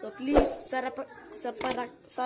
So please, sarapakaraib.